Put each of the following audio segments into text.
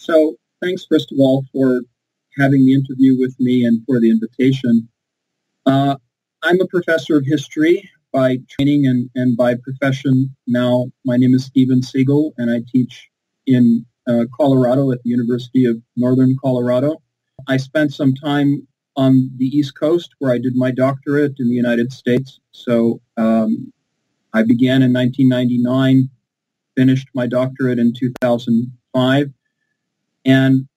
So thanks, first of all, for having the interview with me and for the invitation. I'm a professor of history by training and by profession now. My name is Steven Seegel, and I teach in Colorado at the University of Northern Colorado. I spent some time on the East Coast where I did my doctorate in the United States. So I began in 1999, finished my doctorate in 2005. And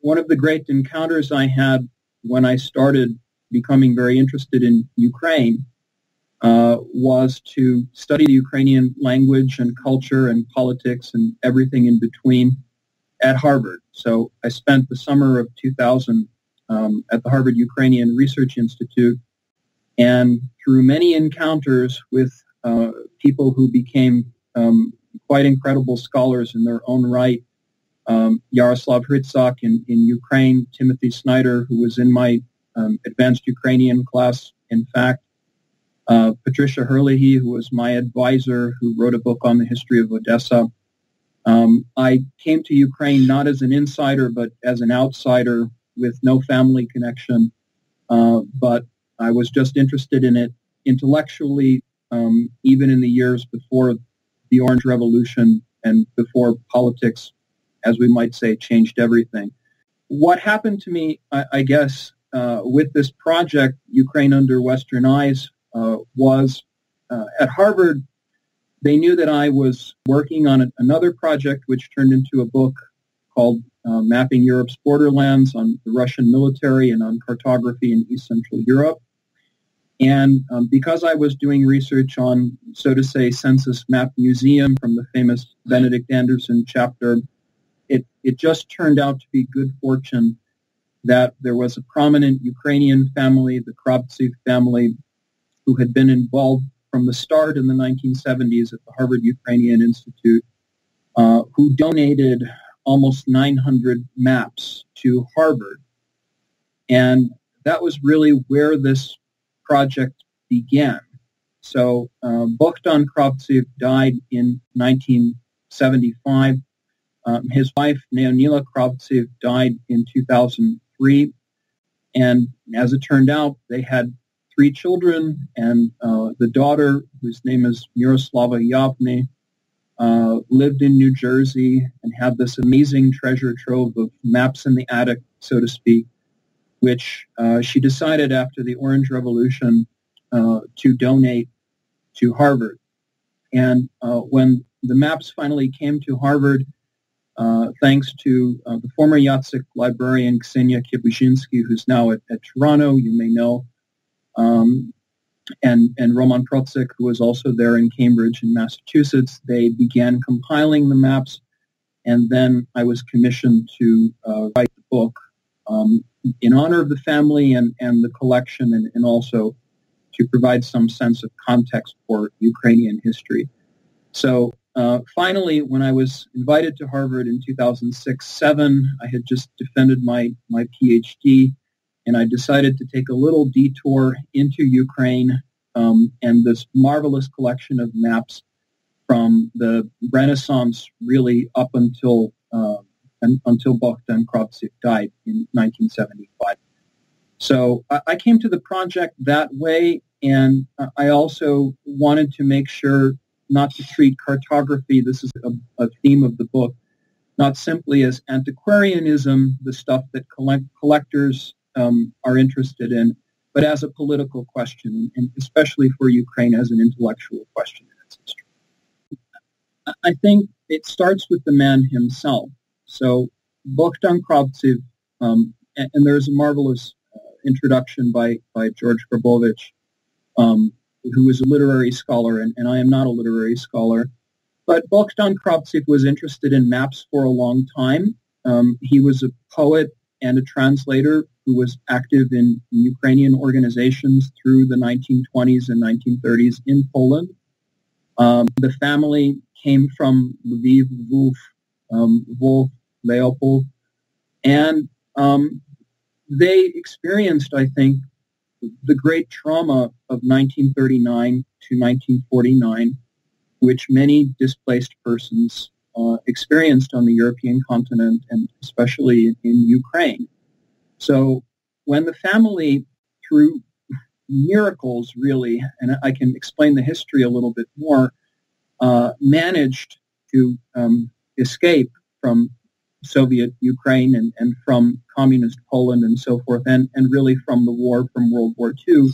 one of the great encounters I had when I started becoming very interested in Ukraine was to study the Ukrainian language and culture and politics and everything in between at Harvard. So I spent the summer of 2000 at the Harvard Ukrainian Research Institute, and through many encounters with people who became quite incredible scholars in their own right, Yaroslav Hrytsak in Ukraine, Timothy Snyder, who was in my advanced Ukrainian class, in fact, Patricia Herlihy, who was my advisor, who wrote a book on the history of Odessa. I came to Ukraine not as an insider, but as an outsider with no family connection, but I was just interested in it intellectually, even in the years before the Orange Revolution and before politics, as we might say, changed everything. What happened to me, I guess, with this project, Ukraine Under Western Eyes, was at Harvard, they knew that I was working on another project which turned into a book called Mapping Europe's Borderlands, on the Russian military and on cartography in East Central Europe. And because I was doing research on, so to say, census map museum from the famous Benedict Anderson chapter, it just turned out to be good fortune that there was a prominent Ukrainian family, the Kravtsev family, who had been involved from the start in the 1970s at the Harvard Ukrainian Institute, who donated almost 900 maps to Harvard. And that was really where this project began. So Bohdan Krawciw died in 1975. His wife, Neonila Kravtsev, died in 2003. And as it turned out, they had three children, and the daughter, whose name is Miroslava Yavne, lived in New Jersey and had this amazing treasure trove of maps in the attic, so to speak, which she decided after the Orange Revolution to donate to Harvard. And when the maps finally came to Harvard, thanks to the former Yatsik librarian Ksenia Kiebuszynski, who's now at Toronto, you may know, and Roman Protzyk, who was also there in Cambridge in Massachusetts, they began compiling the maps, and then I was commissioned to write the book in honor of the family and the collection, and also to provide some sense of context for Ukrainian history. So finally, when I was invited to Harvard in 2006-07, I had just defended my PhD, and I decided to take a little detour into Ukraine and this marvelous collection of maps from the Renaissance, really up until Bohdan Krawciw died in 1975. So I came to the project that way, and I also wanted to make sure not to treat cartography, this is a theme of the book, not simply as antiquarianism, the stuff that collectors are interested in, but as a political question, and especially for Ukraine as an intellectual question in its history. I think it starts with the man himself. So Bohdan Krawciw, and there's a marvelous introduction by George Grabowicz, who is a literary scholar, and I am not a literary scholar, but Bohdan Krawciw was interested in maps for a long time. He was a poet and a translator who was active in Ukrainian organizations through the 1920s and 1930s in Poland. The family came from Lviv, Lvov, Leopold, and they experienced, I think, the great trauma of 1939 to 1949, which many displaced persons experienced on the European continent and especially in Ukraine. So when the family, through miracles really, and I can explain the history a little bit more, managed to escape from Soviet Ukraine and from communist Poland and so forth, and really from the war, from World War II,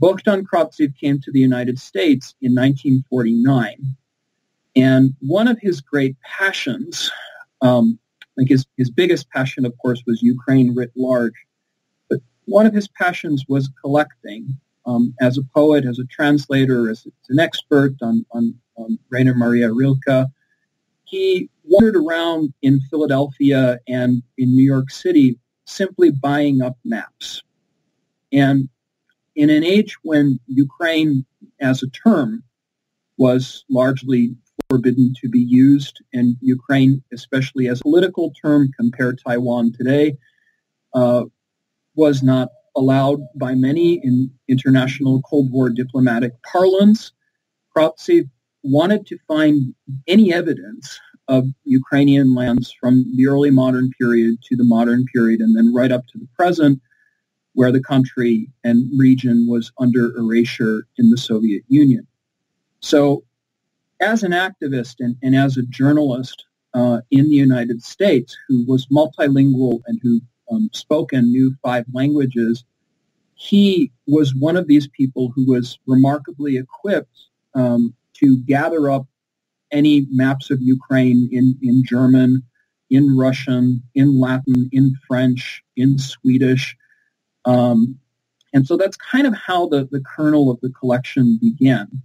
Bohdan Krawciw came to the United States in 1949. And one of his great passions, like his biggest passion, of course, was Ukraine writ large. But one of his passions was collecting. As a poet, as a translator, as an expert on Rainer Maria Rilke, he wandered around in Philadelphia and in New York City simply buying up maps. And in an age when Ukraine as a term was largely forbidden to be used, and Ukraine, especially as a political term, compare Taiwan today, was not allowed by many in international Cold War diplomatic parlance. Krawciw wanted to find any evidence of Ukrainian lands from the early modern period to the modern period, and then right up to the present, where the country and region was under erasure in the Soviet Union. So as an activist and as a journalist in the United States who was multilingual and who spoke and knew 5 languages, he was one of these people who was remarkably equipped to gather up any maps of Ukraine in German, in Russian, in Latin, in French, in Swedish. And so that's kind of how the kernel of the collection began.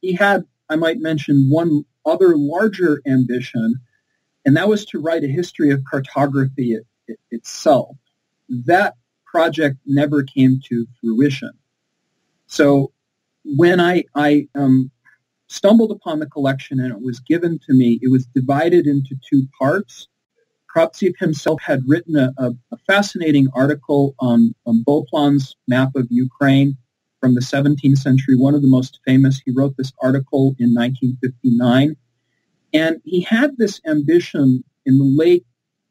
He had, I might mention, one other larger ambition, and that was to write a history of cartography itself. That project never came to fruition. So when I stumbled upon the collection and it was given to me, it was divided into 2 parts. Krawciw himself had written a fascinating article on Beauplan's map of Ukraine from the 17th century, one of the most famous. He wrote this article in 1959. And he had this ambition in the late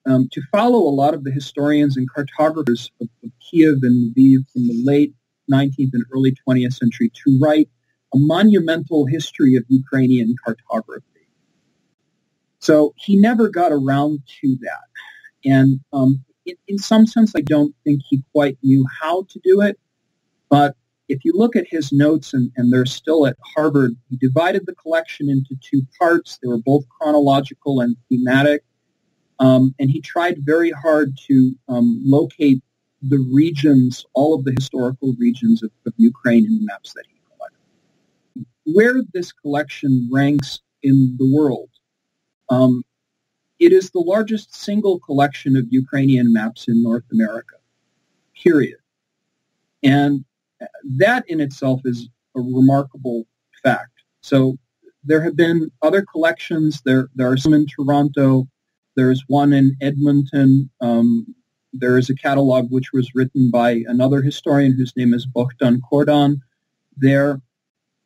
to follow a lot of the historians and cartographers of Kiev and Lviv from the late 19th and early 20th century to write a monumental history of Ukrainian cartography. So he never got around to that. And in some sense, I don't think he quite knew how to do it. But if you look at his notes, and they're still at Harvard, he divided the collection into 2 parts. They were both chronological and thematic. And he tried very hard to locate the regions, all of the historical regions of Ukraine in the maps that he collected. Where this collection ranks in the world, it is the largest single collection of Ukrainian maps in North America, period. And that in itself is a remarkable fact. So there have been other collections. There are some in Toronto. There is one in Edmonton. There is a catalog which was written by another historian whose name is Bohdan Kordan there.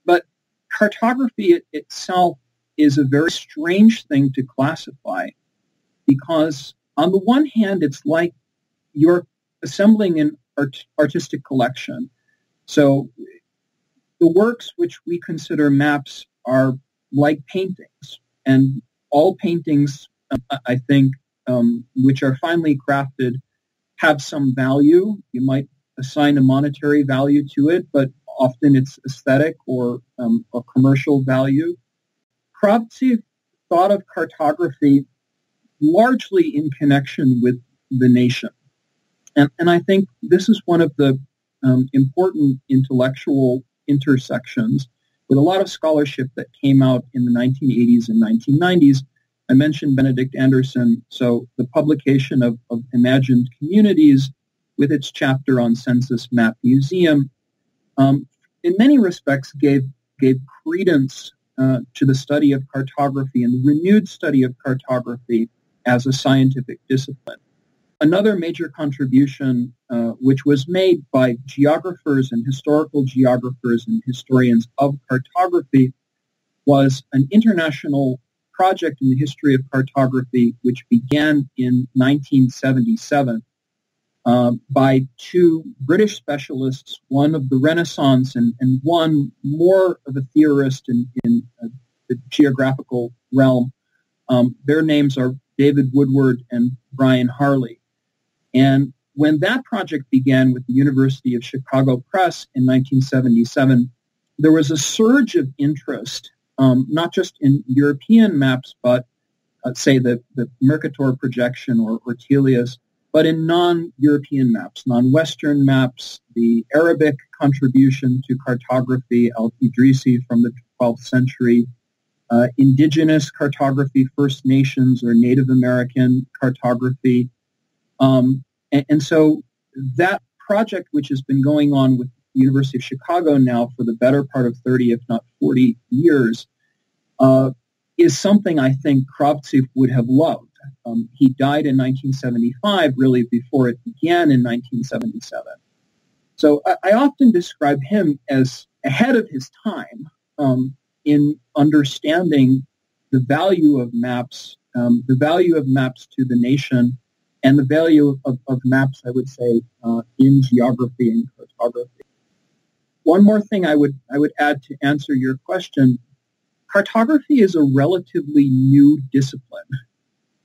But cartography itself is a very strange thing to classify, because on the one hand, it's like you're assembling an artistic collection. So the works which we consider maps are like paintings, and all paintings, I think, which are finely crafted, have some value. You might assign a monetary value to it, but often it's aesthetic or a commercial value. Krawciw thought of cartography largely in connection with the nation. And I think this is one of the important intellectual intersections with a lot of scholarship that came out in the 1980s and 1990s. I mentioned Benedict Anderson, so the publication of Imagined Communities with its chapter on Census Map Museum, in many respects gave credence to the study of cartography and the renewed study of cartography as a scientific discipline. Another major contribution which was made by geographers and historical geographers and historians of cartography was an international project in the history of cartography, which began in 1977 by two British specialists, one of the Renaissance and one more of a theorist in the geographical realm. Their names are David Woodward and Brian Harley. And when that project began with the University of Chicago Press in 1977, there was a surge of interest, not just in European maps, but say the Mercator projection or Tellius, but in non-European maps, non-Western maps, the Arabic contribution to cartography, al-Idrisi from the 12th century, indigenous cartography, First Nations or Native American cartography. And so that project, which has been going on with the University of Chicago now for the better part of 30, if not 40 years, is something I think Krawciw would have loved. He died in 1975, really before it began in 1977. So I often describe him as ahead of his time in understanding the value of maps, to the nation, and the value of maps, I would say, in geography and cartography. One more thing I would add to answer your question, cartography is a relatively new discipline.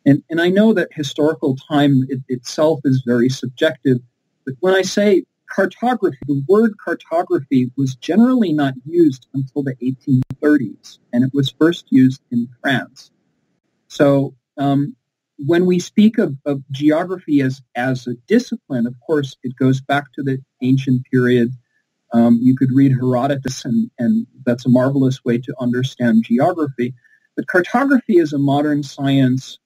And I know that historical time itself is very subjective, but when I say cartography, the word cartography was generally not used until the 1830s, and it was first used in France. So when we speak of geography as a discipline, of course, it goes back to the ancient period. You could read Herodotus, and that's a marvelous way to understand geography. But cartography is a modern science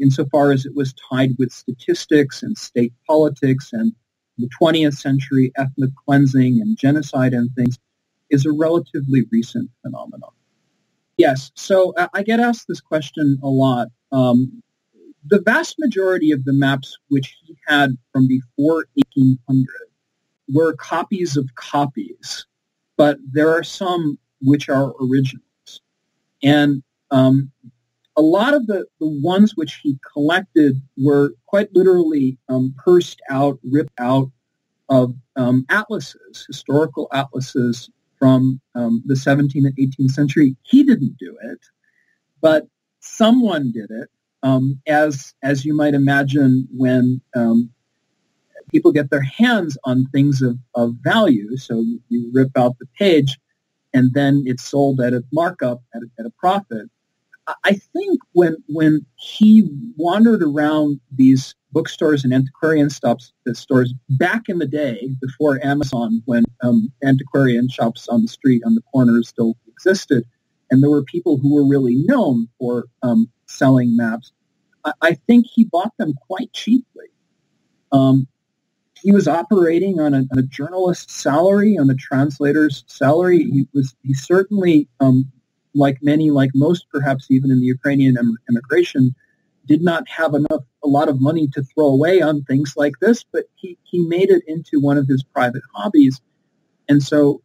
insofar as it was tied with statistics and state politics, and the 20th century ethnic cleansing and genocide and things is a relatively recent phenomenon. Yes, so I get asked this question a lot. The vast majority of the maps which he had from before 1800 were copies of copies, but there are some which are originals. And a lot of the ones which he collected were quite literally pursed out, ripped out of atlases, historical atlases from the 17th and 18th century. He didn't do it, but someone did it. As you might imagine, when people get their hands on things of value, so you rip out the page, and then it's sold at a markup, at a profit. I think when he wandered around these bookstores and antiquarian stores back in the day, before Amazon, when antiquarian shops on the street, on the corner still existed, and there were people who were really known for selling maps, I think he bought them quite cheaply. He was operating on a journalist's salary, on a translator's salary. He certainly, like many, like most, perhaps even in the Ukrainian immigration, did not have a lot of money to throw away on things like this, but he made it into one of his private hobbies. And so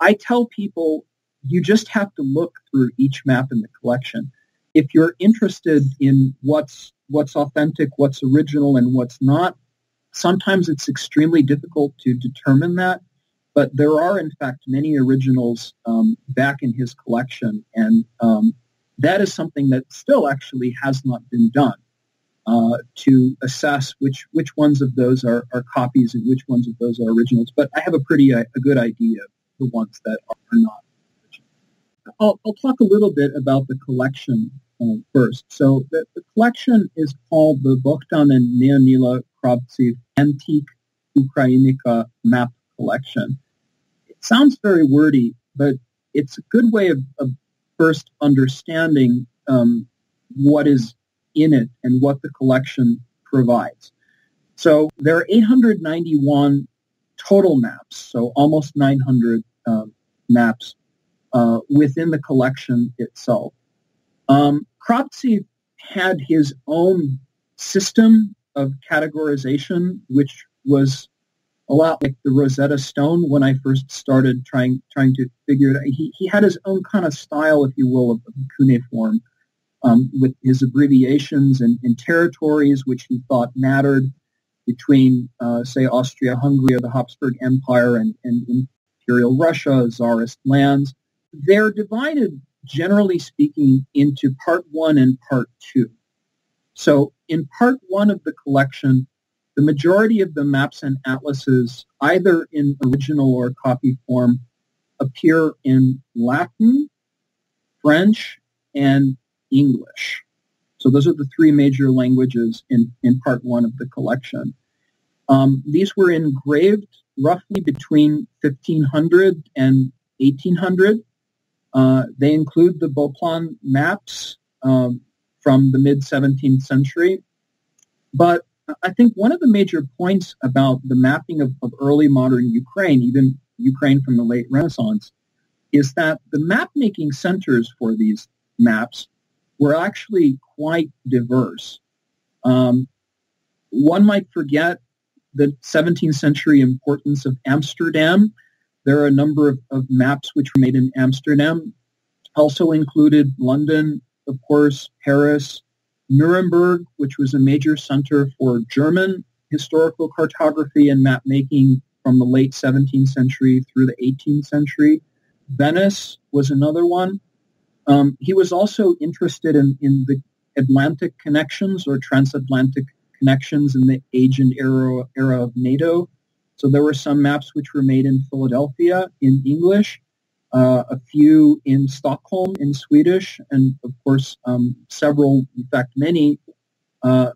I tell people, you just have to look through each map in the collection. If you're interested in what's authentic, what's original, and what's not, sometimes it's extremely difficult to determine that, but there are, in fact, many originals back in his collection, and that is something that still actually has not been done, to assess which ones of those are copies and which ones of those are originals. But I have a pretty good idea of the ones that are not. I'll talk a little bit about the collection first. So the collection is called the Bohdan and Neonila Kravtsev Antique Ukrainica Map Collection. It sounds very wordy, but it's a good way of first understanding what is in it and what the collection provides. So there are 891 total maps, so almost 900 maps within the collection itself. Krawciw had his own system of categorization, which was a lot like the Rosetta Stone when I first started trying to figure it out. He had his own kind of style, if you will, of cuneiform, with his abbreviations and territories, which he thought mattered between, say, Austria-Hungary or the Habsburg Empire and Imperial Russia, Tsarist lands. They're divided, generally speaking, into part one and part two. So in part one of the collection, the majority of the maps and atlases, either in original or copy form, appear in Latin, French, and English. So those are the three major languages in part one of the collection. These were engraved roughly between 1500 and 1800. They include the Beauplan maps from the mid-17th century. But I think one of the major points about the mapping of early modern Ukraine, even Ukraine from the late Renaissance, is that the map-making centers for these maps were actually quite diverse. One might forget the 17th century importance of Amsterdam. There are a number of maps which were made in Amsterdam, also included London, of course, Paris, Nuremberg, which was a major center for German historical cartography and map making from the late 17th century through the 18th century. Venice was another one. He was also interested in the Atlantic connections or transatlantic connections in the age and era of NATO. So there were some maps which were made in Philadelphia in English, a few in Stockholm in Swedish, and of course several, in fact many,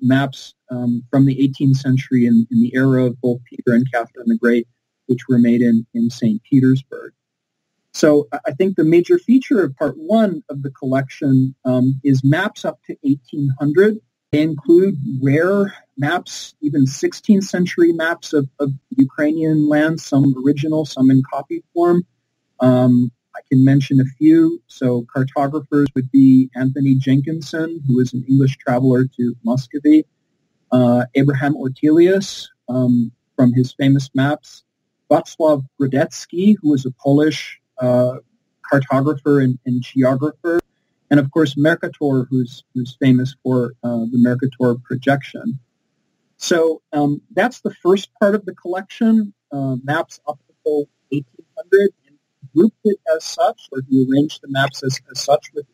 maps from the 18th century in the era of both Peter and Catherine the Great, which were made in St. Petersburg. So I think the major feature of part one of the collection is maps up to 1800. They include rare maps, even 16th century maps of Ukrainian lands, some original, some in copy form. I can mention a few. So cartographers would be Anthony Jenkinson, who was an English traveler to Muscovy, Abraham Ortelius from his famous maps, Václav Grodecki, who was a Polish cartographer and geographer, and of course Mercator, who's famous for the Mercator projection. So that's the first part of the collection, maps up until 1800. Grouped it as such, or he arranged the maps as such within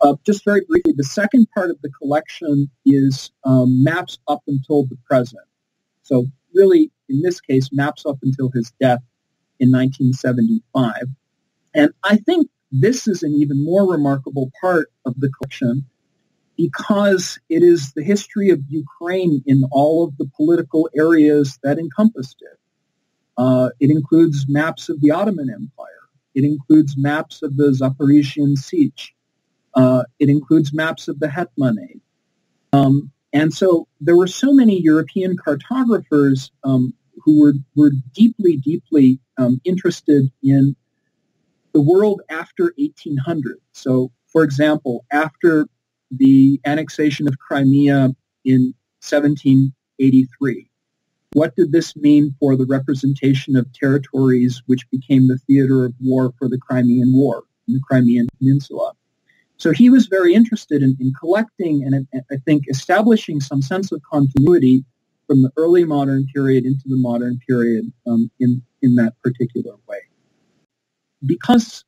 that. Just very briefly, the second part of the collection is maps up until the present. So really, in this case, maps up until his death in 1975. And I think this is an even more remarkable part of the collection because it is the history of Ukraine in all of the political areas that encompassed it. It includes maps of the Ottoman Empire. It includes maps of the Zaporizhian siege. It includes maps of the Hetmanate. And so there were so many European cartographers who were deeply, deeply interested in the world after 1800. So, for example, after the annexation of Crimea in 1783, what did this mean for the representation of territories which became the theater of war for the Crimean War in the Crimean Peninsula? So he was very interested in collecting and I think establishing some sense of continuity from the early modern period into the modern period in that particular way. Because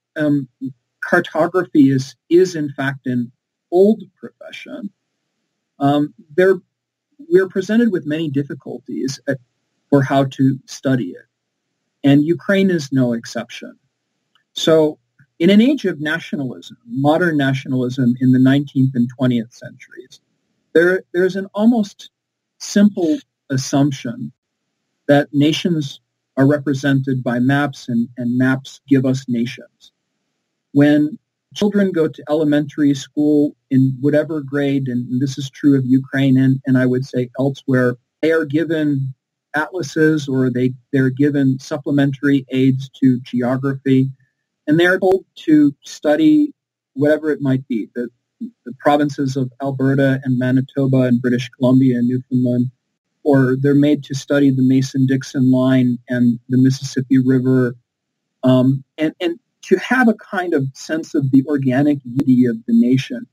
cartography is in fact an old profession, we're presented with many difficulties for how to study it, and Ukraine is no exception. So in an age of nationalism, modern nationalism in the 19th and 20th centuries, there's an almost simple assumption that nations are represented by maps and maps give us nations. When children go to elementary school in whatever grade, and this is true of Ukraine and I would say elsewhere, they are given atlases or they're given supplementary aids to geography, and they're told to study whatever it might be, the provinces of Alberta and Manitoba and British Columbia and Newfoundland, or they're made to study the Mason-Dixon line and the Mississippi River, and to have a kind of sense of the organic unity of the nation,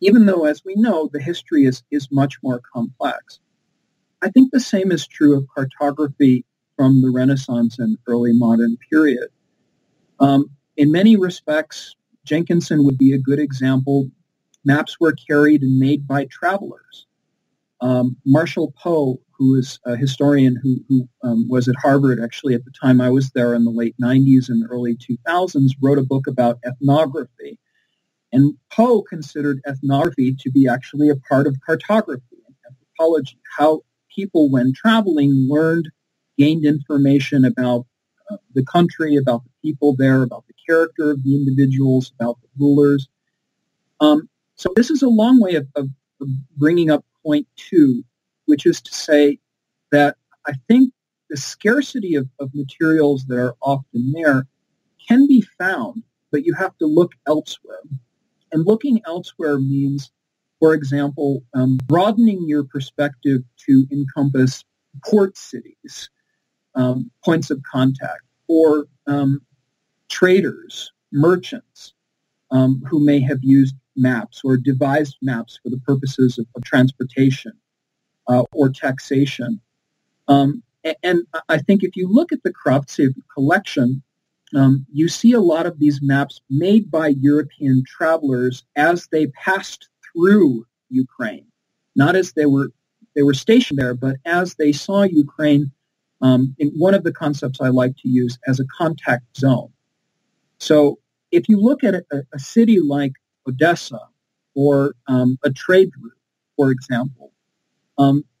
even though, as we know, the history is much more complex. I think the same is true of cartography from the Renaissance and early modern period. In many respects, Jenkinson would be a good example. Maps were carried and made by travelers. Marshall Poe, who is a historian who was at Harvard, actually, at the time I was there in the late 90s and early 2000s, wrote a book about ethnography. And Poe considered ethnography to be actually a part of cartography and anthropology, how people, when traveling, gained information about the country, about the people there, about the character of the individuals, about the rulers. So this is a long way of bringing up point two, which is to say that I think the scarcity of materials that are often there can be found, but you have to look elsewhere. And looking elsewhere means, for example, broadening your perspective to encompass port cities, points of contact, or traders, merchants, who may have used maps or devised maps for the purposes of transportation or taxation. And I think if you look at the Kravtsev collection, you see a lot of these maps made by European travelers as they passed through Ukraine, not as they were stationed there, but as they saw Ukraine, in one of the concepts I like to use as a contact zone. So if you look at a city like Odessa or a trade route, for example,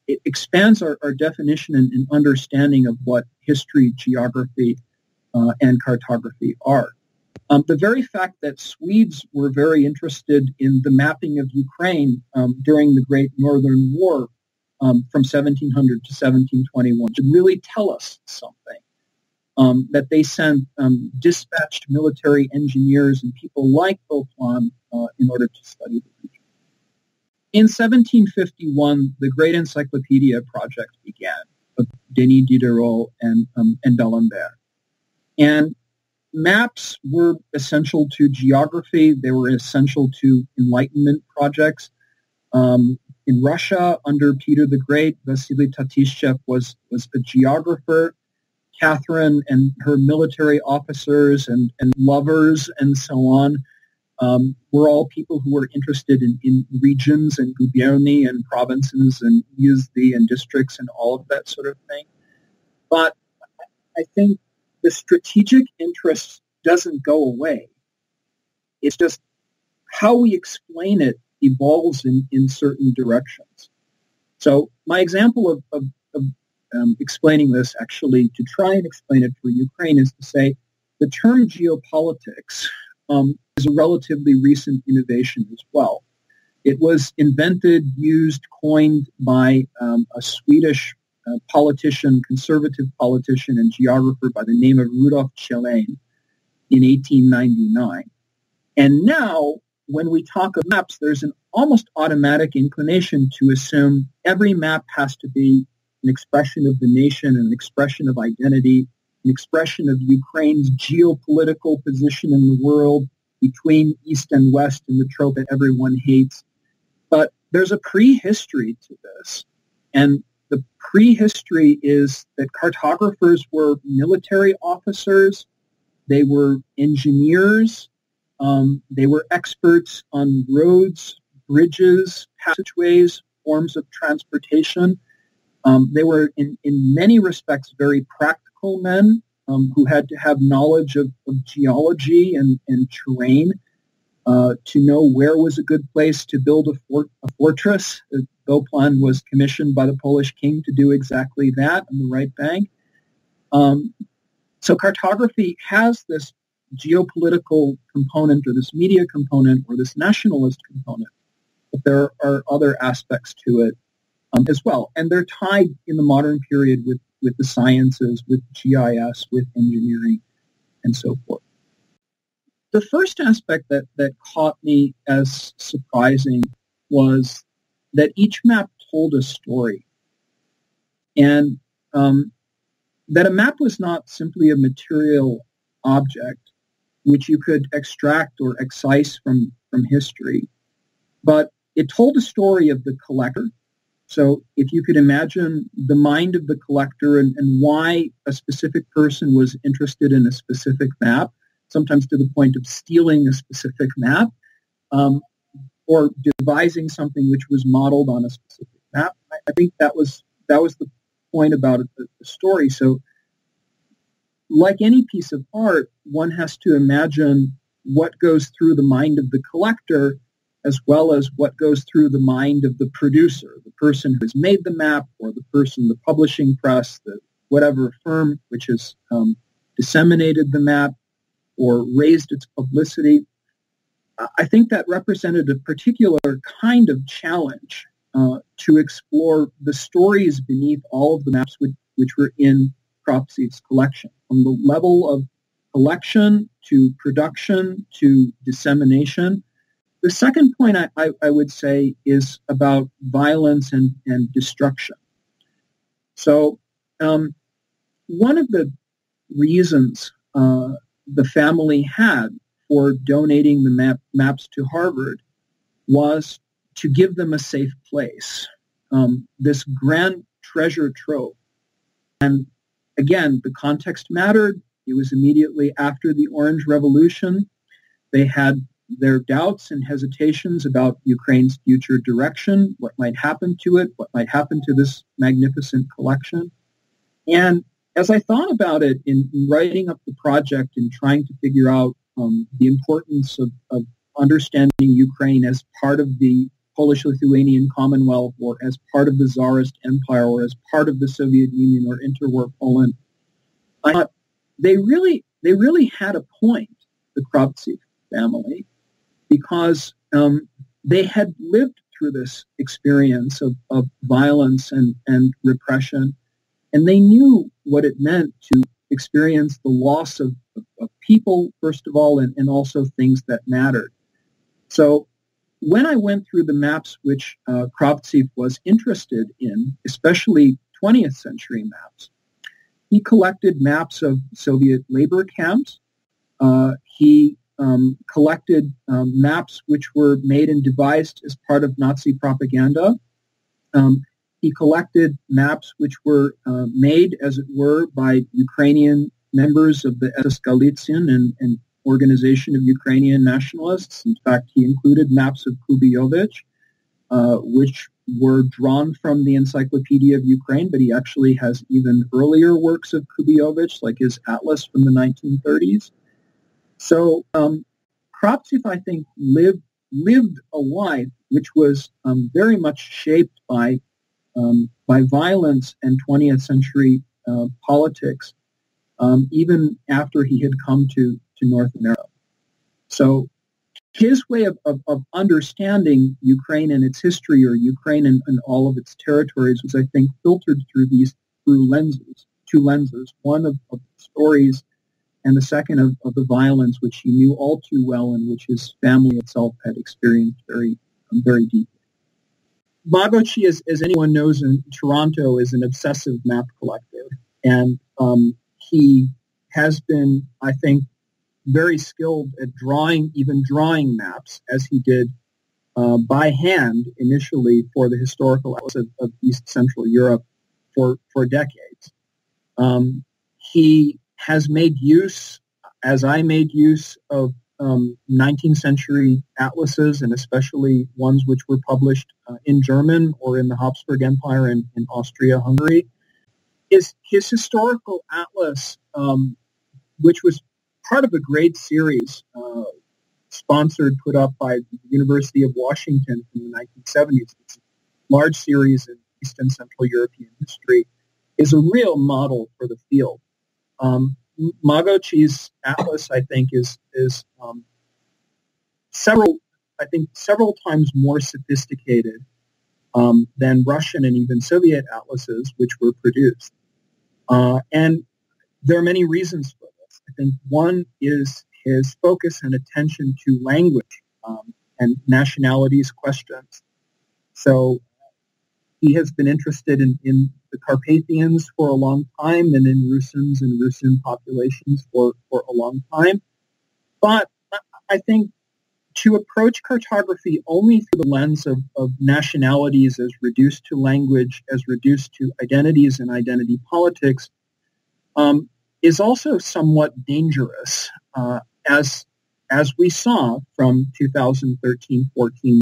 it expands our definition and understanding of what history, geography, and cartography are. The very fact that Swedes were very interested in the mapping of Ukraine during the Great Northern War from 1700 to 1721 should really tell us something, that they sent dispatched military engineers and people like Beauplan in order to study the region. In 1751, the Great Encyclopedia Project began with Denis Diderot and D'Alembert. And maps were essential to geography. They were essential to Enlightenment projects. In Russia, under Peter the Great, Vasily Tatishev was a geographer. Catherine and her military officers and lovers and so on were all people who were interested in regions and guberni and provinces and uezdy and districts and all of that sort of thing. But I think the strategic interest doesn't go away. It's just how we explain it evolves in certain directions. So my example of explaining this, actually, to try and explain it for Ukraine, is to say the term geopolitics is a relatively recent innovation as well. It was invented, used, coined by a Swedish politician, conservative politician and geographer by the name of Rudolf Kjellén in 1899. And now, when we talk of maps, there's an almost automatic inclination to assume every map has to be an expression of the nation, an expression of identity, an expression of Ukraine's geopolitical position in the world between East and West, and the trope that everyone hates. But there's a prehistory to this, and the prehistory is that cartographers were military officers, they were engineers, they were experts on roads, bridges, passageways, forms of transportation. They were, in many respects, very practical men who had to have knowledge of geology and terrain to know where was a good place to build a fortress. Beauplan was commissioned by the Polish king to do exactly that on the right bank. So cartography has this geopolitical component, or this media component, or this nationalist component, but there are other aspects to it as well. And they're tied in the modern period with the sciences, with GIS, with engineering, and so forth. The first aspect that caught me as surprising was that each map told a story. and that a map was not simply a material object which you could extract or excise from history, but it told a story of the collector. So if you could imagine the mind of the collector and why a specific person was interested in a specific map, sometimes to the point of stealing a specific map, or devising something which was modeled on a specific map, I think that was the point about the story. So like any piece of art, one has to imagine what goes through the mind of the collector as well as what goes through the mind of the producer, the person who's made the map, or the person, the publishing press, the whatever firm which has disseminated the map or raised its publicity. I think that represented a particular kind of challenge to explore the stories beneath all of the maps which were in Krawciw's collection, from the level of collection to production to dissemination. The second point I would say is about violence and destruction. So one of the reasons the family had for donating the maps to Harvard was to give them a safe place, this grand treasure trove. And again, the context mattered. It was immediately after the Orange Revolution. They had their doubts and hesitations about Ukraine's future direction, what might happen to it, what might happen to this magnificent collection. And as I thought about it in writing up the project and trying to figure out the importance of understanding Ukraine as part of the Polish-Lithuanian Commonwealth or as part of the Tsarist Empire or as part of the Soviet Union or interwar Poland, I thought they really had a point, the Krawciw family, because they had lived through this experience of violence and repression, and they knew what it meant to experience the loss of people, first of all, and also things that mattered. So when I went through the maps which Krawciw was interested in, especially 20th century maps, he collected maps of Soviet labor camps. He collected maps which were made and devised as part of Nazi propaganda. He collected maps which were made, as it were, by Ukrainian members of the SS Galician and Organization of Ukrainian Nationalists. In fact, he included maps of Kubijovyč, which were drawn from the Encyclopedia of Ukraine, but he actually has even earlier works of Kubijovyč, like his atlas from the 1930s. So Krawciw, I think, lived a life which was very much shaped by violence and 20th century politics, even after he had come to North America. So his way of understanding Ukraine and its history, or Ukraine and all of its territories, was, I think, filtered through lenses, two lenses, one of stories, and the second of the violence, which he knew all too well and which his family itself had experienced very, very deeply. Bagotchi, as anyone knows in Toronto, is an obsessive map collector, and he has been, I think, very skilled at drawing maps, as he did by hand initially for the historical atlas of East Central Europe for decades. He has made use, as I made use, of 19th century atlases, and especially ones which were published in German or in the Habsburg Empire in Austria-Hungary. His historical atlas, which was part of a great series put up by the University of Washington in the 1970s, it's a large series in East and Central European history, is a real model for the field. Magotchi's atlas, I think, is several times more sophisticated than Russian and even Soviet atlases which were produced, and there are many reasons for this. I think one is his focus and attention to language and nationalities questions. So He has been interested in the Carpathians for a long time and in Rusins and Rusin populations for a long time. But I think to approach cartography only through the lens of nationalities as reduced to language, as reduced to identities and identity politics, is also somewhat dangerous, as we saw from 2013-14 in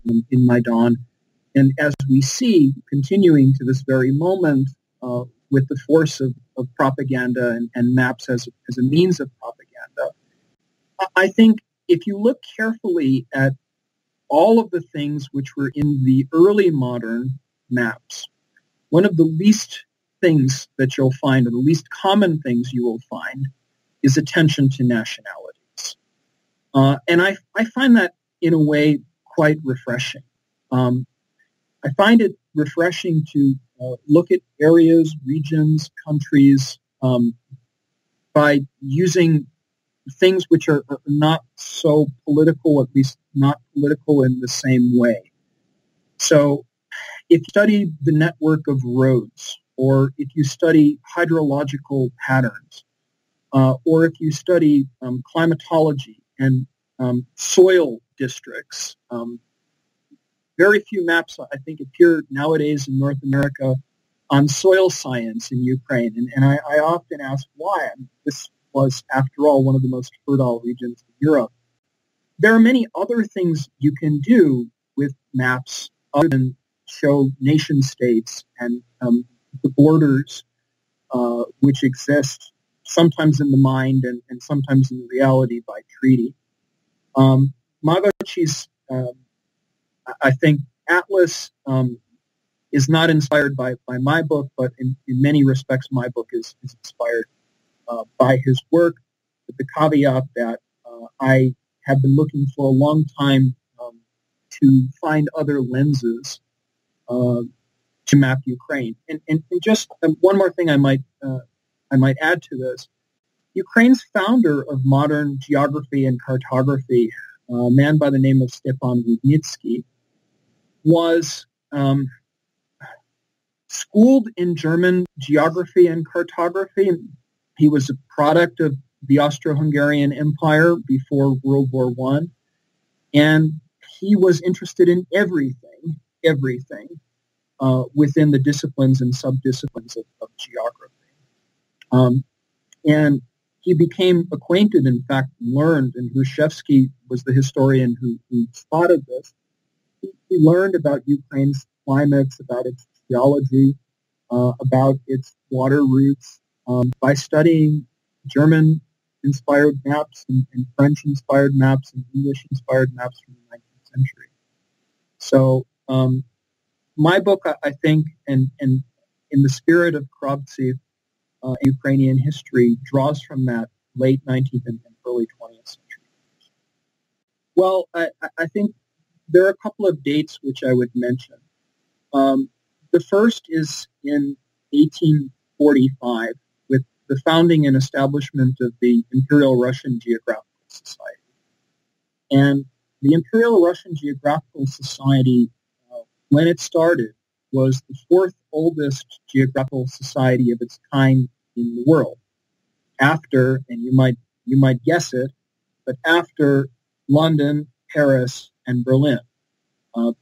Maidan, and as we see continuing to this very moment with the force of propaganda and maps as a means of propaganda. I think if you look carefully at all of the things which were in the early modern maps, one of the least things that you'll find, or the least common things you will find, is attention to nationalities. And I find that, in a way, quite refreshing. I find it refreshing to look at areas, regions, countries, by using things which are not so political, at least not political in the same way. So if you study the network of roads, or if you study hydrological patterns, or if you study climatology and soil districts, very few maps, I think, appear nowadays in North America on soil science in Ukraine. And I often ask why. This was, after all, one of the most fertile regions in Europe. There are many other things you can do with maps other than show nation states and the borders which exist sometimes in the mind and sometimes in reality by treaty. Magachy's, I think, atlas is not inspired by my book, but in many respects my book is inspired by his work, with the caveat that I have been looking for a long time to find other lenses to map Ukraine. And just one more thing I might add to this. Ukraine's founder of modern geography and cartography, a man by the name of Stepan Rudnytsky, was schooled in German geography and cartography. He was a product of the Austro-Hungarian Empire before World War I, and he was interested in everything, within the disciplines and sub-disciplines of geography. And he became acquainted, in fact, learned, and Hrushevsky was the historian who spotted this. He learned about Ukraine's climates, about its geology, about its water routes, by studying German-inspired maps and French-inspired maps and English-inspired maps from the 19th century. So my book, I think, and in the spirit of Kravtsev, Ukrainian history, draws from that late 19th and early 20th century. Well, I think there are a couple of dates which I would mention. The first is in 1845, the founding and establishment of the Imperial Russian Geographical Society. And the Imperial Russian Geographical Society, when it started, was the fourth oldest geographical society of its kind in the world, after, and you might guess it, but after London, Paris, and Berlin.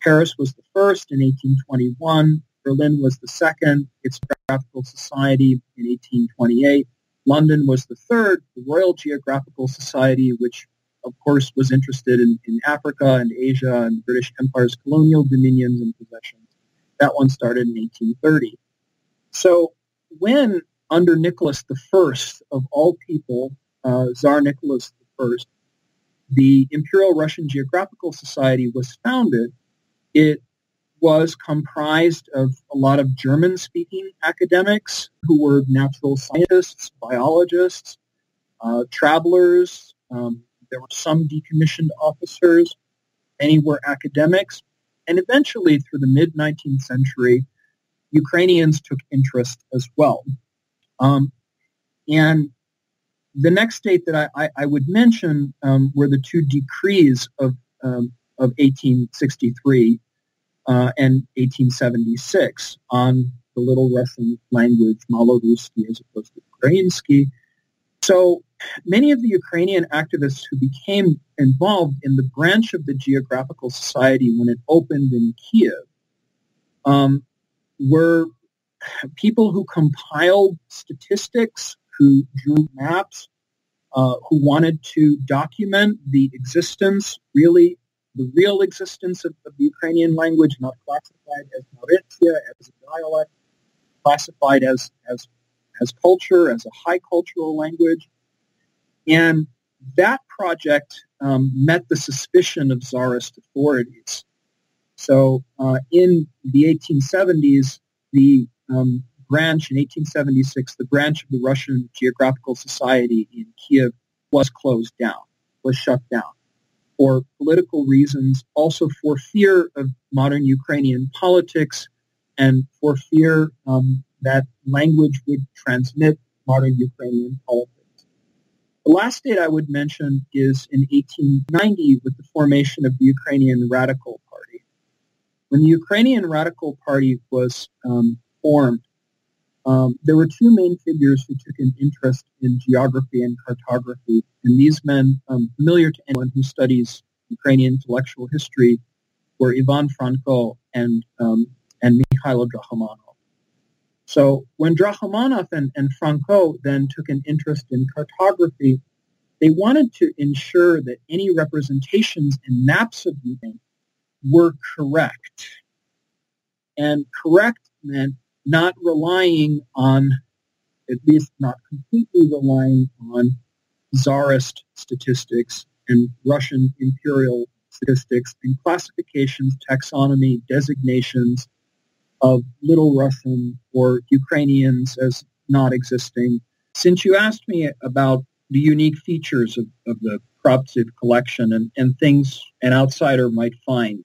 Paris was the first in 1821. Berlin was the second, its Geographical Society, in 1828. London was the third, the Royal Geographical Society, which, of course, was interested in Africa and Asia and the British Empire's colonial dominions and possessions. That one started in 1830. So when, under Nicholas I, of all people, Tsar Nicholas I, the Imperial Russian Geographical Society was founded, it was comprised of a lot of German-speaking academics who were natural scientists, biologists, travelers. There were some decommissioned officers. Many were academics. And eventually, through the mid-19th century, Ukrainians took interest as well. And the next date that I would mention were the two decrees of 1863, and 1876 on the Little Russian language, Maloruski as opposed to Ukrainsky. So many of the Ukrainian activists who became involved in the branch of the Geographical Society when it opened in Kiev were people who compiled statistics, who drew maps, who wanted to document the existence, really the real existence of the Ukrainian language, not classified as narratia, as a dialect, classified as culture, as a high cultural language. And that project met the suspicion of Tsarist authorities. So in the 1870s, the branch in 1876, the branch of the Russian Geographical Society in Kiev was closed down, was shut down for political reasons, also for fear of modern Ukrainian politics and for fear that language would transmit modern Ukrainian politics. The last date I would mention is in 1890 with the formation of the Ukrainian Radical Party. When the Ukrainian Radical Party was formed, there were two main figures who took an interest in geography and cartography, and these men, familiar to anyone who studies Ukrainian intellectual history, were Ivan Franko and Mikhailo Drahomanov. So when Drahomanov and Franko then took an interest in cartography, they wanted to ensure that any representations and maps of Ukraine were correct. And correct meant not relying on, at least not completely relying on, Tsarist statistics and Russian imperial statistics and classifications, taxonomy, designations of Little Russian or Ukrainians as not existing. Since you asked me about the unique features of the Kravtsev collection and things an outsider might find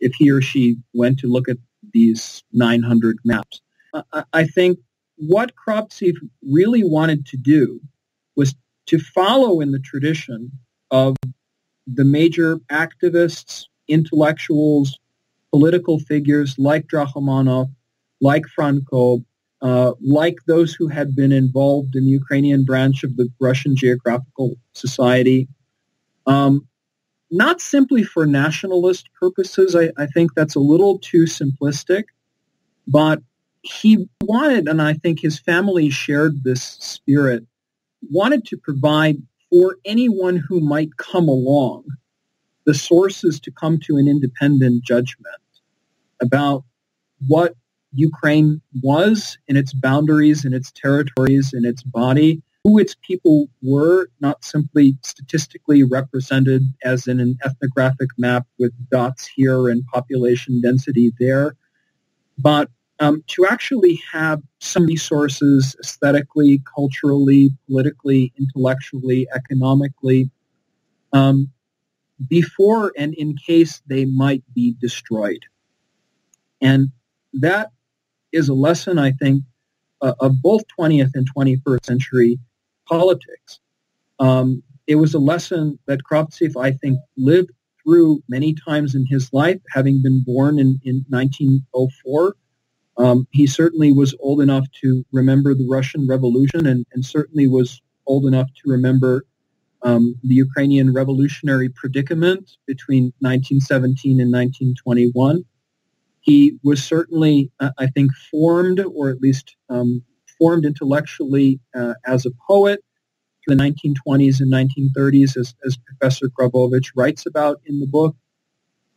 if he or she went to look at these 900 maps. I think what Kravtsev really wanted to do was to follow in the tradition of the major activists, intellectuals, political figures like Drahomanov, like Franko, like those who had been involved in the Ukrainian branch of the Russian Geographical Society, not simply for nationalist purposes. I think that's a little too simplistic, but he wanted, and I think his family shared this spirit, wanted to provide for anyone who might come along the sources to come to an independent judgment about what Ukraine was in its boundaries, in its territories, in its body, who its people were, not simply statistically represented as in an ethnographic map with dots here and population density there, but to actually have some resources aesthetically, culturally, politically, intellectually, economically, before and in case they might be destroyed. And that is a lesson, I think, of both 20th and 21st century politics. It was a lesson that Kravtsev, I think, lived through many times in his life, having been born in 1904. He certainly was old enough to remember the Russian Revolution and certainly was old enough to remember the Ukrainian revolutionary predicament between 1917 and 1921. He was certainly, I think, formed, or at least formed intellectually as a poet in the 1920s and 1930s, as Professor Grabowicz writes about in the book.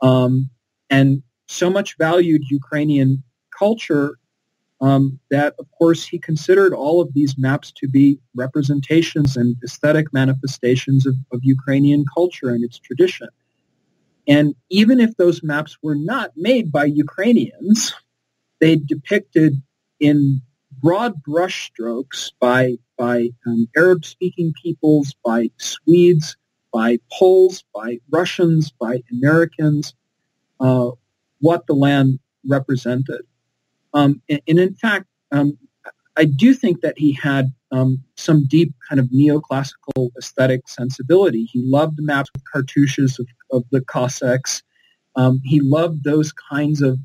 And so much valued Ukrainian culture that, of course, he considered all of these maps to be representations and aesthetic manifestations of Ukrainian culture and its tradition. And even if those maps were not made by Ukrainians, they depicted in broad brushstrokes by Arab-speaking peoples, by Swedes, by Poles, by Russians, by Americans, what the land represented. And in fact, I do think that he had some deep kind of neoclassical aesthetic sensibility. He loved maps with cartouches of the Cossacks. He loved those kinds of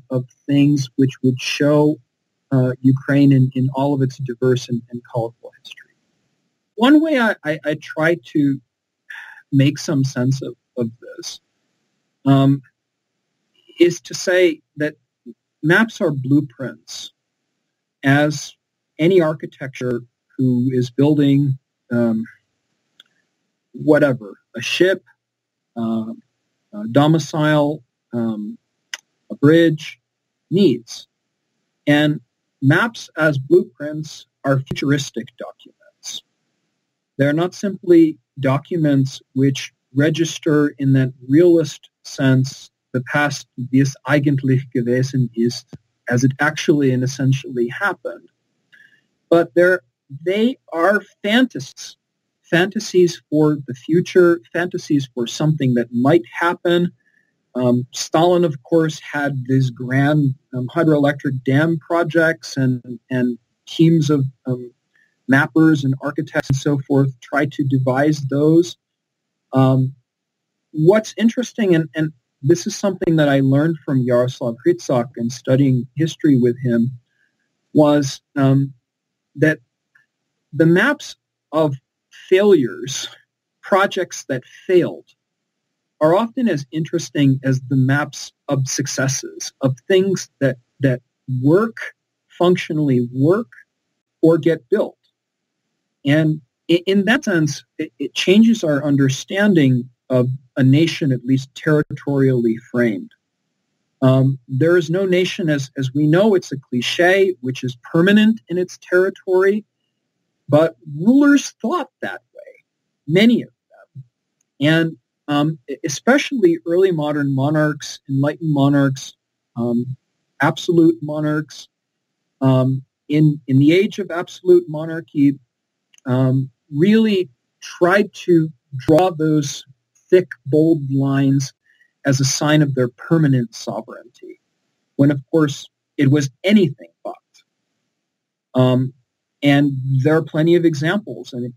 things which would show Ukraine in all of its diverse and colorful history. One way I try to make some sense of this is to say that maps are blueprints, as any architecture who is building whatever, a ship, a domicile, a bridge needs. And maps as blueprints are futuristic documents. They're not simply documents which register in that realist sense the past, wie es eigentlich gewesen ist, as it actually and essentially happened. But they are fantasies. Fantasies for the future, fantasies for something that might happen. Stalin, of course, had these grand hydroelectric dam projects, and teams of mappers and architects and so forth tried to devise those. What's interesting, and this is something that I learned from Yaroslav Hrytsak in studying history with him, was that the maps of failures, projects that failed, are often as interesting as the maps of successes, of things that work, functionally work, or get built. And in that sense, it changes our understanding of a nation, at least territorially framed. There is no nation, as we know, it's a cliche, which is permanent in its territory, but rulers thought that way, many of them. And especially early modern monarchs, enlightened monarchs, absolute monarchs. In the age of absolute monarchy, really tried to draw those thick, bold lines as a sign of their permanent sovereignty, when, of course, it was anything but. And there are plenty of examples. I mean,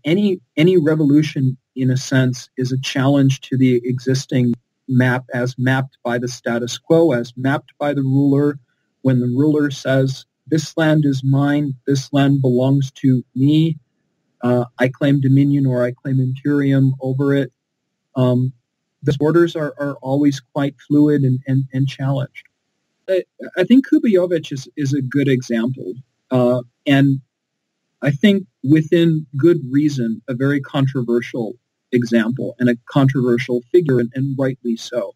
any revolution, in a sense, is a challenge to the existing map as mapped by the status quo, as mapped by the ruler, when the ruler says, this land is mine, this land belongs to me, I claim dominion or I claim imperium over it. The borders are always quite fluid and challenged. I think Kubijovyč is a good example, and I think within good reason, a very controversial example and a controversial figure, and rightly so.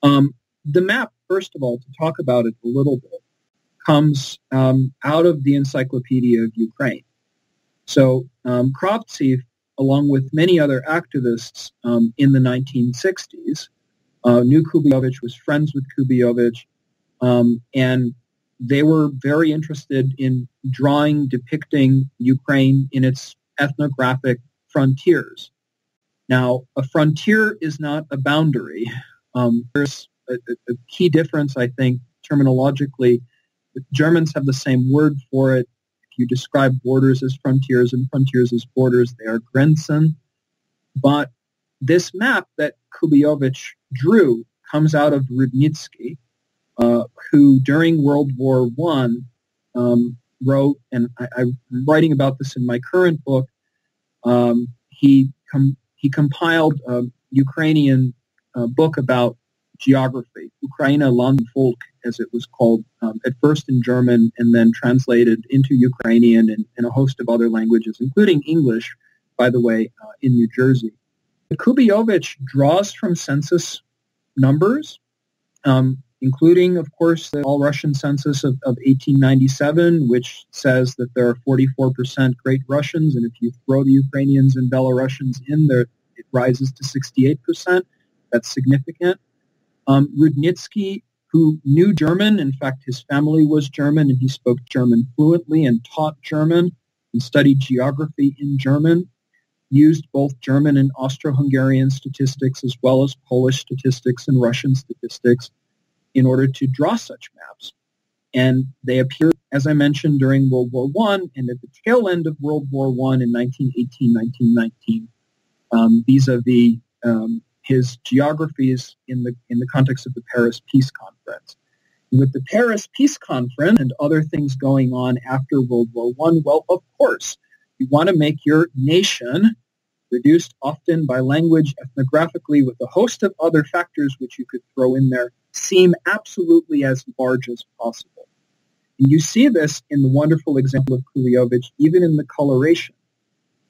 The map, first of all, to talk about it a little bit, comes out of the Encyclopedia of Ukraine. So Kravtsev, along with many other activists in the 1960s, knew Kubijovyč, was friends with Kubijovyč, and they were very interested in drawing, depicting Ukraine in its ethnographic frontiers. Now, a frontier is not a boundary. There's a key difference, I think, terminologically. The Germans have the same word for it. If you describe borders as frontiers and frontiers as borders, they are Grenzen. But this map that Kubijovyč drew comes out of Rudnytsky, who during World War I wrote, and I'm writing about this in my current book, he compiled a Ukrainian book about geography, Ukraina Land Folk, as it was called, at first in German and then translated into Ukrainian and a host of other languages, including English, by the way, in New Jersey. But Kubijovyč draws from census numbers, including, of course, the all-Russian census of 1897, which says that there are 44% Great Russians, and if you throw the Ukrainians and Belarusians in there, it rises to 68%. That's significant. Rudnitsky, who knew German, in fact, his family was German, and he spoke German fluently and taught German and studied geography in German, used both German and Austro-Hungarian statistics as well as Polish statistics and Russian statistics in order to draw such maps. And they appeared, as I mentioned, during World War I, and at the tail end of World War I in 1918-1919, vis-a-vis his geographies in the context of the Paris Peace Conference. With the Paris Peace Conference and other things going on after World War I, well, of course, you want to make your nation, reduced often by language, ethnographically, with a host of other factors which you could throw in there, seem absolutely as large as possible. And you see this in the wonderful example of Kubijovyč, even in the coloration.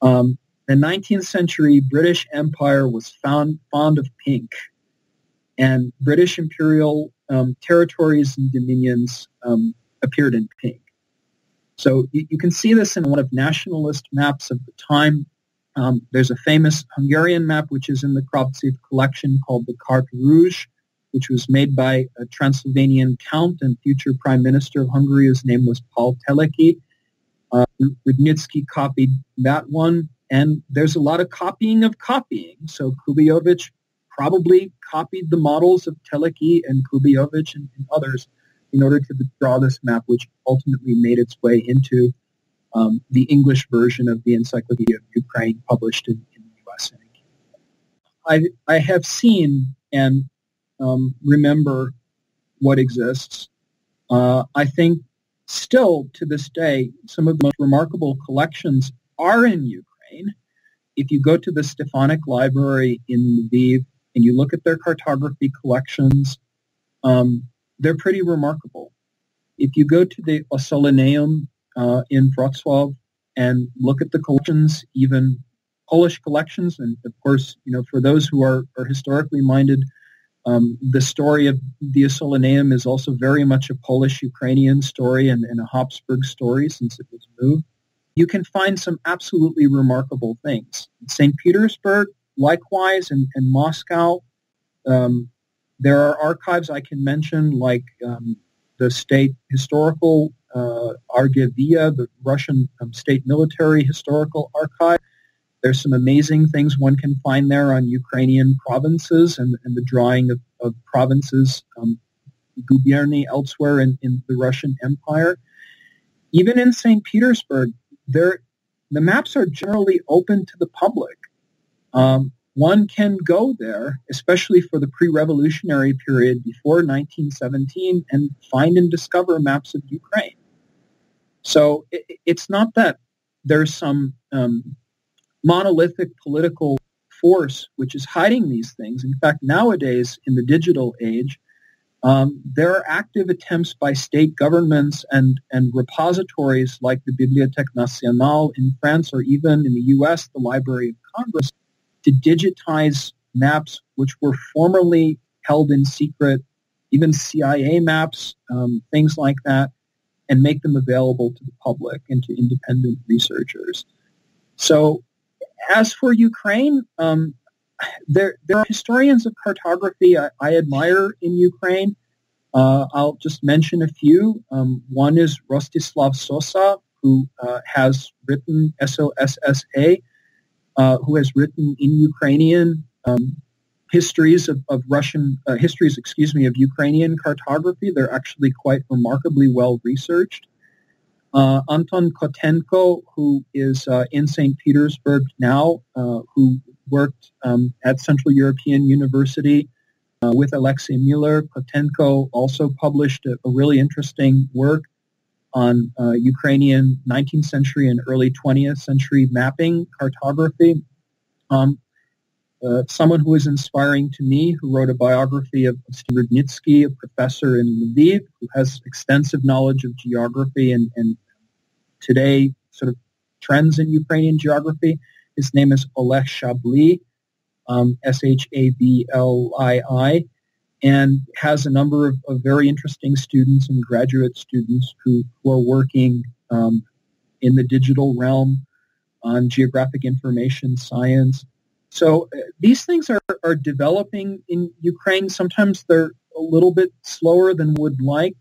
The 19th century British Empire was fond of pink, and British imperial territories and dominions appeared in pink. So you can see this in one of nationalist maps of the time. There's a famous Hungarian map, which is in the Krawtsev collection, called the Carte Rouge, which was made by a Transylvanian count and future prime minister of Hungary, whose name was Paul Teleki. Rudnytsky copied that one, and there's a lot of copying of copying. So Kubijovyč probably copied the models of Teleki and Kubijovyč and others in order to draw this map, which ultimately made its way into the English version of the Encyclopedia of Ukraine, published in the U.S. and Canada. I have seen and remember what exists. I think still to this day, some of the most remarkable collections are in Ukraine. If you go to the Stefanik Library in Lviv and you look at their cartography collections, they're pretty remarkable. If you go to the Ossolineum in Wrocław and look at the collections, even Polish collections, and of course, you know, for those who are historically minded, the story of the Ossolineum is also very much a Polish-Ukrainian story and a Habsburg story, since it was moved. You can find some absolutely remarkable things. St. Petersburg, likewise, and Moscow. There are archives I can mention, like the State Historical Archiv, the Russian State Military Historical Archive. There's some amazing things one can find there on Ukrainian provinces and the drawing of provinces, guberni elsewhere in the Russian Empire. Even in St. Petersburg, the maps are generally open to the public. One can go there, especially for the pre-revolutionary period before 1917, and find and discover maps of Ukraine. So it's not that there's some monolithic political force which is hiding these things. In fact, nowadays in the digital age, there are active attempts by state governments and repositories like the Bibliothèque Nationale in France, or even in the U.S., the Library of Congress, to digitize maps which were formerly held in secret, even CIA maps, things like that, and make them available to the public and to independent researchers. So as for Ukraine, there are historians of cartography I admire in Ukraine. I'll just mention a few. One is Rostislav Sosa, who has written, S-O-S-S-A, who has written in Ukrainian histories of Russian, of Ukrainian cartography. They're actually quite remarkably well researched. Anton Kotenko, who is in St. Petersburg now, who worked at Central European University with Alexei Miller. Kotenko also published a really interesting work on Ukrainian 19th century and early 20th century mapping cartography. Someone who is inspiring to me, who wrote a biography of Stepan Rudnytsky, a professor in Lviv, who has extensive knowledge of geography and today sort of trends in Ukrainian geography. His name is Oleg Shabli, S-H-A-B-L-I-I, and has a number of very interesting students and graduate students who are working in the digital realm on geographic information science. So these things are developing in Ukraine. Sometimes they're a little bit slower than would like.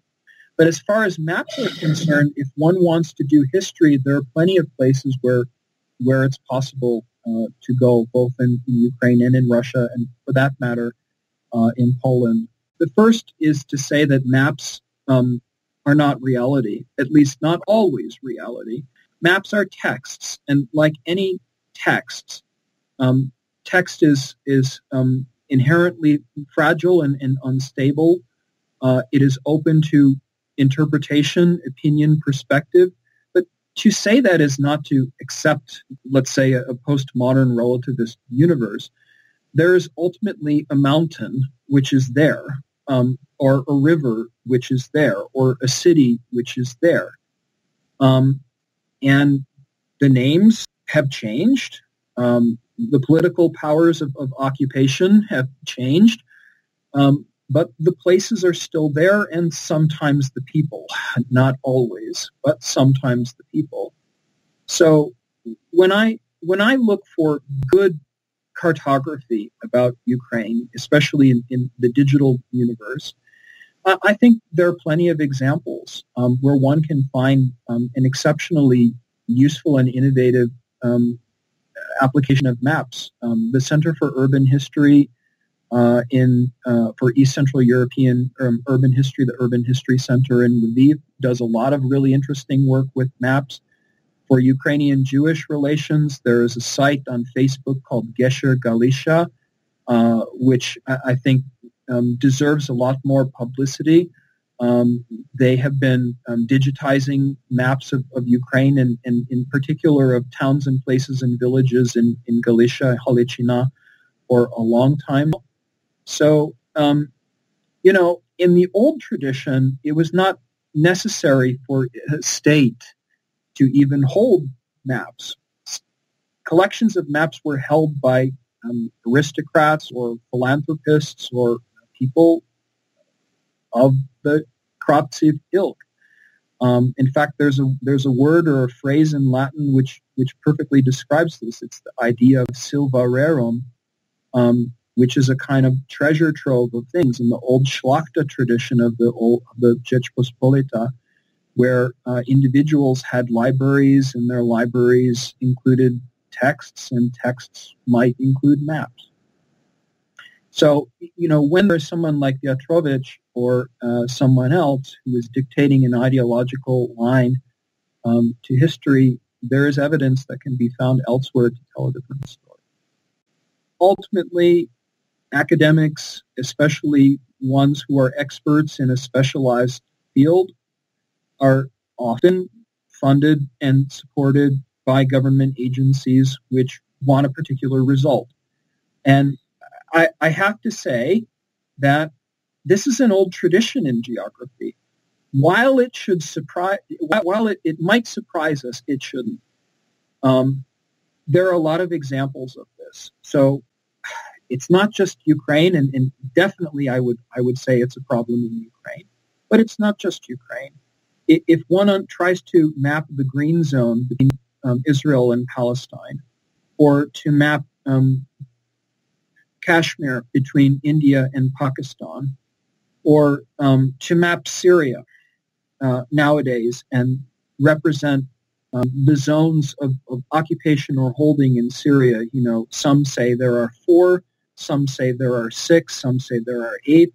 But as far as maps are concerned, if one wants to do history, there are plenty of places where it's possible to go, both in Ukraine and in Russia, and for that matter, in Poland. The first is to say that maps are not reality, at least not always reality. Maps are texts, and like any texts, text is inherently fragile and unstable. It is open to interpretation, opinion, perspective. But to say that is not to accept, let's say, a postmodern relativist universe. There is ultimately a mountain which is there, or a river which is there, or a city which is there. And the names have changed. The political powers of occupation have changed. But the places are still there, and sometimes the people. Not always, but sometimes the people. So when I look for good cartography about Ukraine, especially in the digital universe, I think there are plenty of examples where one can find an exceptionally useful and innovative application of maps. The Center for Urban History for East Central European Urban History, the Urban History Center in Lviv, does a lot of really interesting work with maps. For Ukrainian-Jewish relations, there is a site on Facebook called Gesher Galicia, which I think deserves a lot more publicity. They have been digitizing maps of Ukraine, and in particular of towns and places and villages in Galicia, Halychina, for a long time. So, in the old tradition, it was not necessary for a state to even hold maps. Collections of maps were held by aristocrats or philanthropists or people of the Krawciw ilk. In fact, there's a word or a phrase in Latin which perfectly describes this. It's the idea of silva rerum, which is a kind of treasure trove of things in the old Shlachta tradition of the Rzeczpospolita, where individuals had libraries, and their libraries included texts, and texts might include maps. So, when there's someone like Piotrovich or someone else who is dictating an ideological line to history, there is evidence that can be found elsewhere to tell a different story. Ultimately, academics, especially ones who are experts in a specialized field, are often funded and supported by government agencies which want a particular result. And I have to say that this is an old tradition in geography. While it should surprise, while it might surprise us, it shouldn't. There are a lot of examples of this. So it's not just Ukraine, and definitely I would say it's a problem in Ukraine. But it's not just Ukraine. If one tries to map the green zone between Israel and Palestine, or to map Kashmir between India and Pakistan, or to map Syria nowadays and represent the zones of occupation or holding in Syria, some say there are 4, some say there are 6, some say there are 8.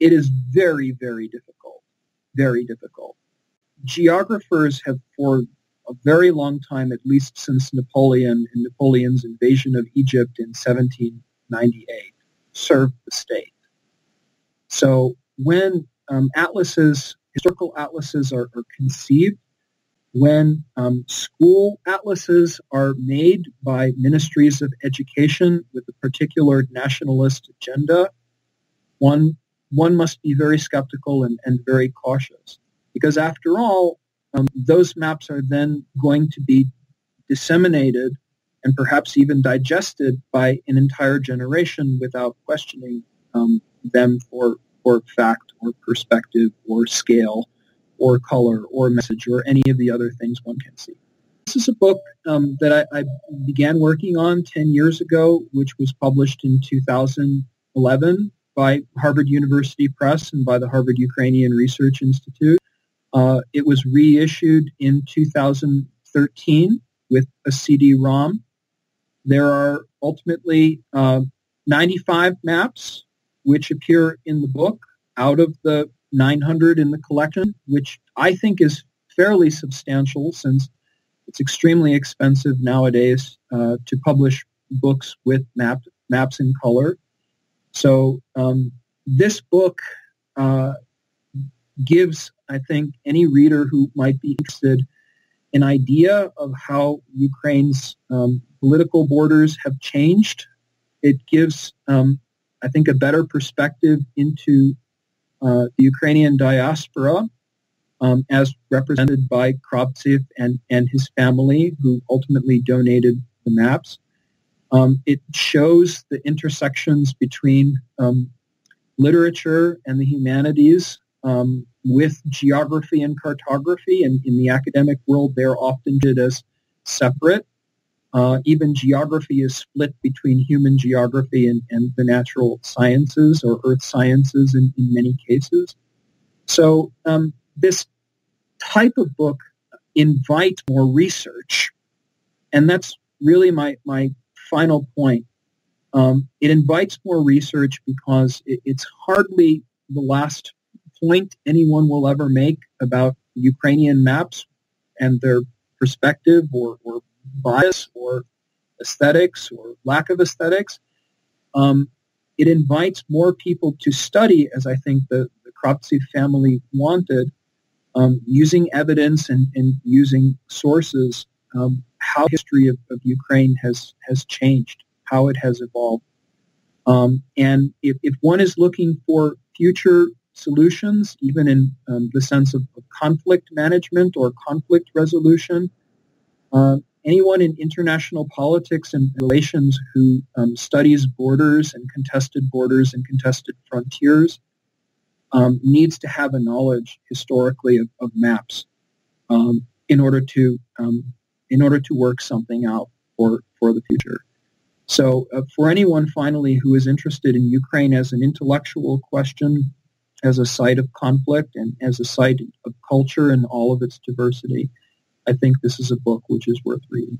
It is very, very difficult. Very difficult. Geographers have, for a very long time, at least since Napoleon and Napoleon's invasion of Egypt in 1798, served the state. So when historical atlases are conceived, when school atlases are made by ministries of education with a particular nationalist agenda, one must be very skeptical and very cautious, because after all, those maps are then going to be disseminated and perhaps even digested by an entire generation without questioning them for fact or perspective or scale or color or message or any of the other things one can see. This is a book that I began working on 10 years ago, which was published in 2011. By Harvard University Press and by the Harvard Ukrainian Research Institute. It was reissued in 2013 with a CD-ROM. There are ultimately 95 maps which appear in the book out of the 900 in the collection, which I think is fairly substantial since it's extremely expensive nowadays to publish books with map Maps in Color. So this book gives, I think, any reader who might be interested an idea of how Ukraine's political borders have changed. It gives, I think, a better perspective into the Ukrainian diaspora as represented by Kravtsev and his family, who ultimately donated the maps. It shows the intersections between literature and the humanities with geography and cartography, and in the academic world they're often viewed as separate. Even geography is split between human geography and the natural sciences or earth sciences in many cases. So this type of book invites more research, and that's really my final point. It invites more research because it's hardly the last point anyone will ever make about Ukrainian maps and their perspective or bias or aesthetics or lack of aesthetics. It invites more people to study, as I think the Kravtsev family wanted, using evidence and using sources, how the history of Ukraine has changed, how it has evolved. And if one is looking for future solutions, even in the sense of conflict management or conflict resolution, anyone in international politics and relations who studies borders and contested frontiers needs to have a knowledge historically of maps in order to work something out for the future. So for anyone, finally, who is interested in Ukraine as an intellectual question, as a site of conflict, and as a site of culture and all of its diversity, I think this is a book which is worth reading.